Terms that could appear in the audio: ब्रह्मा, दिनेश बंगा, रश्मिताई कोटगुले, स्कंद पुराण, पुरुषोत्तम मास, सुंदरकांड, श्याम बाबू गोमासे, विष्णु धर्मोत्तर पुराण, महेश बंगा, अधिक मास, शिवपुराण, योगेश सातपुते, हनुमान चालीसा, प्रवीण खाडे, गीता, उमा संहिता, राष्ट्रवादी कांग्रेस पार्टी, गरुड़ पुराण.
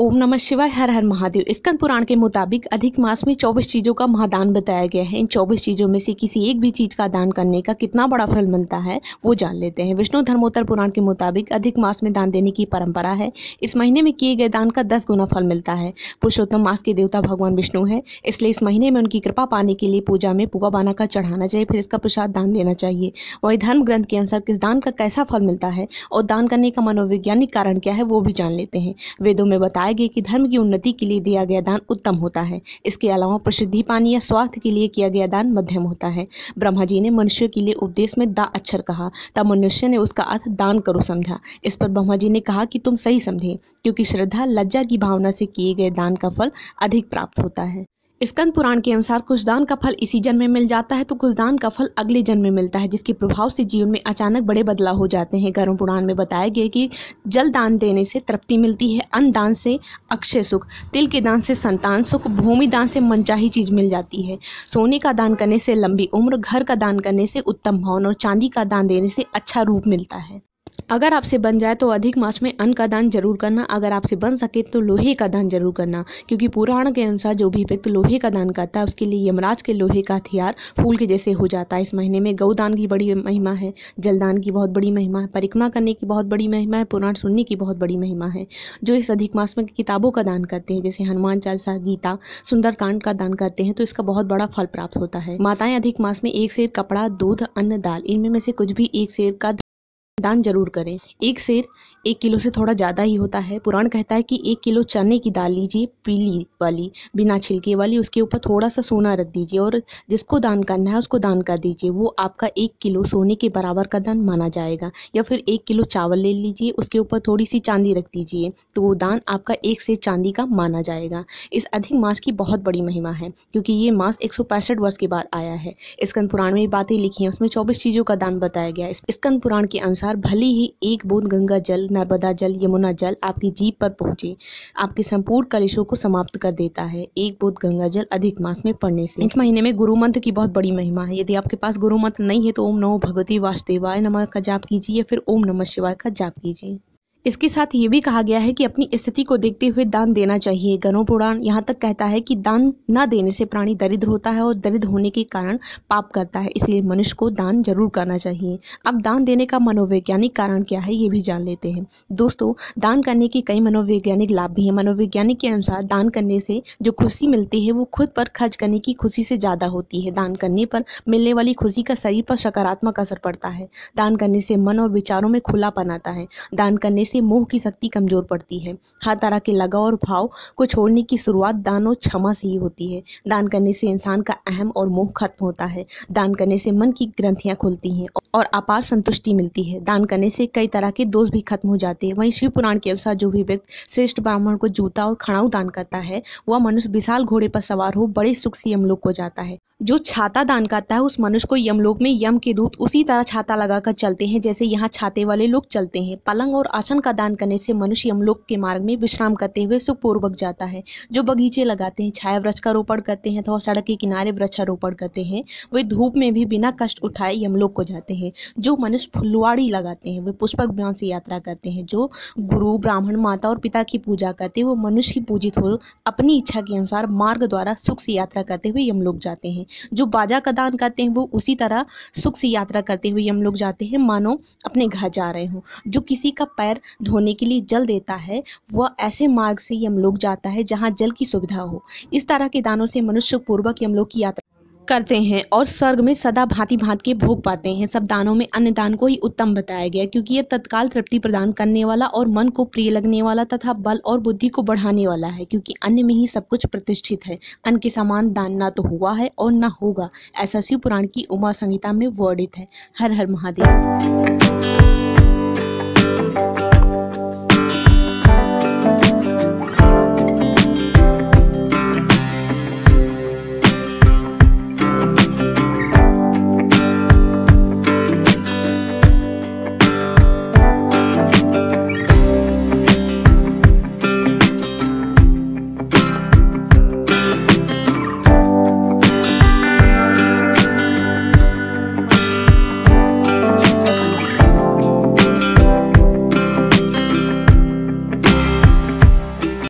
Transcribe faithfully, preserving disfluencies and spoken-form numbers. ओम नमः शिवाय, हर हर महादेव। स्कंद पुराण के मुताबिक अधिक मास में चौबीस चीज़ों का महादान बताया गया है। इन चौबीस चीज़ों में से किसी एक भी चीज़ का दान करने का कितना बड़ा फल मिलता है वो जान लेते हैं। विष्णु धर्मोत्तर पुराण के मुताबिक अधिक मास में दान देने की परंपरा है। इस महीने में किए गए दान का दस गुना फल मिलता है। पुरुषोत्तम मास के देवता भगवान विष्णु है, इसलिए इस महीने में उनकी कृपा पाने के लिए पूजा में पुआ बना कर चढ़ाना चाहिए, फिर इसका प्रसाद दान देना चाहिए। वही धर्म ग्रंथ के अनुसार किस दान का कैसा फल मिलता है और दान करने का मनोवैज्ञानिक कारण क्या है वो भी जान लेते हैं। वेदों में बताया कि धर्म की उन्नति के लिए दिया गया दान उत्तम होता है। इसके अलावा प्रसिद्धि पानी या स्वास्थ्य के लिए किया गया दान मध्यम होता है। ब्रह्मा जी ने मनुष्य के लिए उपदेश में दा अक्षर कहा, तब मनुष्य ने उसका अर्थ दान करो समझा। इस पर ब्रह्मा जी ने कहा कि तुम सही समझे, क्योंकि श्रद्धा लज्जा की भावना से किए गए दान का फल अधिक प्राप्त होता है। स्कंद पुराण के अनुसार कुछ दान का फल इसी जन्म में मिल जाता है तो कुछ दान का फल अगले जन्म में मिलता है, जिसके प्रभाव से जीवन में अचानक बड़े बदलाव हो जाते हैं। गरुड़ पुराण में बताया गया कि जल दान देने से तृप्ति मिलती है, अन्न दान से अक्षय सुख, तिल के दान से संतान सुख, भूमि दान से मनचाही चीज मिल जाती है, सोने का दान करने से लंबी उम्र, घर का दान करने से उत्तम भवन और चांदी का दान देने से अच्छा रूप मिलता है। अगर आपसे बन जाए तो अधिक मास में अन्न का दान जरूर करना। अगर आपसे बन सके तो लोहे का दान जरूर करना, क्योंकि पुराण के अनुसार जो भी व्यक्ति लोहे का दान करता है उसके लिए यमराज के लोहे का हथियार फूल के जैसे हो जाता है। इस महीने में गौदान की बड़ी महिमा है, जलदान की बहुत बड़ी महिमा है, परिक्रमा करने की बहुत बड़ी महिमा है, पुराण सुनने की बहुत बड़ी महिमा है। जो इस अधिक मास में किताबों का दान करते हैं जैसे हनुमान चालीसा, गीता, सुंदरकांड का दान करते हैं तो इसका बहुत बड़ा फल प्राप्त होता है। माताएं अधिक मास में एक सेर कपड़ा, दूध, अन्न, दाल, इनमें में से कुछ भी एक सेर का दान जरूर करें। एक सेर एक किलो से थोड़ा ज़्यादा ही होता है। पुराण कहता है कि एक किलो चने की दाल लीजिए, पीली वाली, बिना छिलके वाली, उसके ऊपर थोड़ा सा सोना रख दीजिए और जिसको दान करना है उसको दान कर दीजिए। वो आपका एक किलो सोने के बराबर का दान माना जाएगा। या फिर एक किलो चावल ले लीजिए, उसके ऊपर थोड़ी सी चांदी रख दीजिए तो वो दान आपका एक सेर चांदी का माना जाएगा। इस अधिक मास की बहुत बड़ी महिमा है, क्योंकि ये मास एक सौ पैंसठ वर्ष के बाद आया है। स्कंद पुराण में बातें लिखी हैं, उसमें चौबीस चीज़ों का दान बताया गया है। स्कंद पुराण के अनुसार भले ही एक बूंद गंगा जल, नर्मदा जल, यमुना जल आपकी जीभ पर पहुंचे, आपके संपूर्ण कलेशों को समाप्त कर देता है। एक बूंद गंगा जल अधिक मास में पड़ने से। इस महीने में गुरु मंत्र की बहुत बड़ी महिमा है। यदि आपके पास गुरु मंत्र नहीं है तो ओम नमो भगवती वासुदेवाय नमः का जाप कीजिए या फिर ओम नमः शिवाय का जाप कीजिए। इसके साथ ये भी कहा गया है कि अपनी स्थिति को देखते हुए दान देना चाहिए। गरुड़ पुराण यहाँ तक कहता है कि दान न देने से प्राणी दरिद्र होता है और दरिद्र होने के कारण पाप करता है, इसलिए मनुष्य को दान जरूर करना चाहिए। अब दान देने का मनोवैज्ञानिक कारण क्या है ये भी जान लेते हैं। दोस्तों, दान करने के कई मनोवैज्ञानिक लाभ भी हैं। मनोवैज्ञानिक के अनुसार दान करने से जो खुशी मिलती है वो खुद पर खर्च करने की खुशी से ज़्यादा होती है। दान करने पर मिलने वाली खुशी का शरीर पर सकारात्मक असर पड़ता है। दान करने से मन और विचारों में खुलापन आता है। दान करने से मोह की शक्ति कमजोर पड़ती है। हर तरह के लगाव और भाव को छोड़ने की शुरुआत दान और क्षमा से ही होती है। दान करने से इंसान का अहम और मोह खत्म होता है। दान करने से मन की ग्रंथियां खुलती हैं और अपार संतुष्टि मिलती है। दान करने से कई तरह के दोष भी खत्म हो जाते हैं। वहीं शिवपुराण के अनुसार जो भी व्यक्ति श्रेष्ठ ब्राह्मण को जूता और खड़ाऊ दान करता है वह मनुष्य विशाल घोड़े पर सवार हो बड़े सुख से यमलोक को जाता है। जो छाता दान करता है उस मनुष्य को यमलोक में यम के दूत उसी तरह छाता लगाकर चलते हैं जैसे यहाँ छाते वाले लोग चलते हैं। पलंग और आसन का दान करने से मनुष्य यमलोक के मार्ग में विश्राम करते हुए सुखपूर्वक जाता है। जो बगीचे लगाते हैं, छाया वृक्ष का रोपण करते हैं तथा सड़क के किनारे वृक्षारोपण करते हैं वे धूप में भी बिना कष्ट उठाए यमलोक को जाते हैं। जो मनुष्य फुलवाड़ी लगाते हैं वे पुष्पक विमान से यात्रा करते हैं। जो गुरु, ब्राह्मण, माता और पिता की पूजा करते हैं वो मनुष्य ही पूजित हो अपनी इच्छा के अनुसार मार्ग द्वारा सुख से यात्रा करते हुए यमलोक जाते हैं। जो बाजा का दान करते हैं वो उसी तरह सुख से यात्रा करते हुए यमलोक जाते हैं मानो अपने घर जा रहे हों। जो किसी का पैर धोने के लिए जल देता है वह ऐसे मार्ग से यमलोक जाता है जहाँ जल की सुविधा हो। इस तरह के दानों से मनुष्य पूर्वक यमलोक की यात्रा करते हैं और स्वर्ग में सदा भांति भांति के भोग पाते हैं। सब दानों में अन्नदान को ही उत्तम बताया गया, क्योंकि यह तत्काल तृप्ति प्रदान करने वाला और मन को प्रिय लगने वाला तथा बल और बुद्धि को बढ़ाने वाला है, क्योंकि अन्न में ही सब कुछ प्रतिष्ठित है। अन्न के समान दान ना तो हुआ है और ना होगा, ऐसा शिव पुराण की उमा संहिता में वर्णित है। हर हर महादेव।